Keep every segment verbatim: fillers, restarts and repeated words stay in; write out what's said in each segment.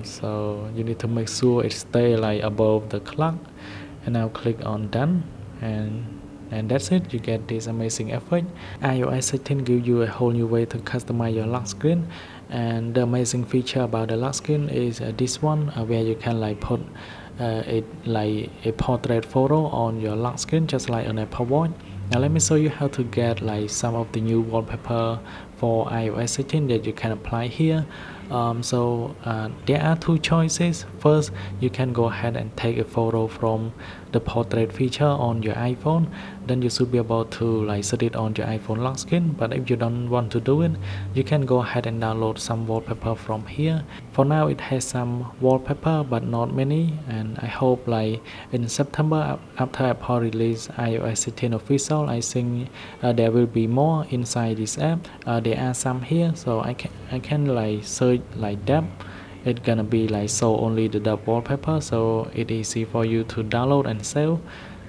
bottom, so you need to make sure it stays like above the clock. And now click on done, and and that's it. You get this amazing effect. i O S sixteen gives you a whole new way to customize your lock screen, and the amazing feature about the lock screen is uh, this one, uh, where you can like put uh, it like a portrait photo on your lock screen, just like on Apple Watch. Now let me show you how to get like some of the new wallpaper for i O S sixteen that you can apply here. Um, so uh, there are two choices. First, you can go ahead and take a photo from the portrait feature on your iPhone. Then you should be able to like set it on your iPhone lock screen. But if you don't want to do it, you can go ahead and download some wallpaper from here. For now, it has some wallpaper, but not many. And I hope like in September, after Apple release i O S sixteen official, I think uh, there will be more inside this app. Uh, there are some here, so I can I can like search like that. It's gonna be like so only the dub wallpaper, so it's easy for you to download and save.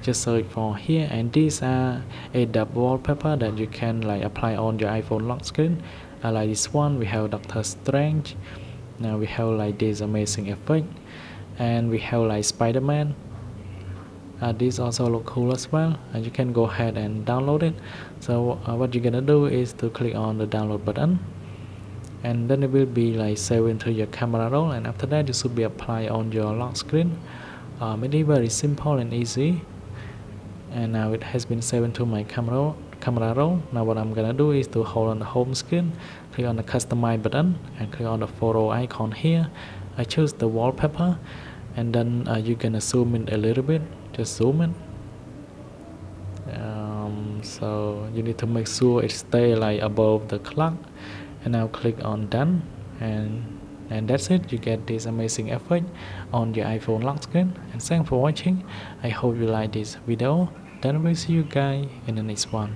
Just search for here, and these are a dub wallpaper that you can like apply on your iPhone lock screen. Uh, like this one, we have Doctor Strange. Now we have like this amazing effect, and we have like Spider-Man. Uh, this also look cool as well, and you can go ahead and download it. So uh, what you're gonna do is to click on the download button, and then it will be like saved into your camera roll, and after that you should be applied on your lock screen. Um, it is very simple and easy, and now it has been saved into my camera camera roll. Now what I'm gonna do is to hold on the home screen, click on the customize button, and click on the photo icon here. I choose the wallpaper, and then uh, you can zoom in a little bit. Just zoom in. Um, so you need to make sure it stays like above the clock. And now click on done, and and that's it. You get this amazing effect on your iPhone lock screen. And thanks for watching. I hope you like this video. Then we'll see you guys in the next one.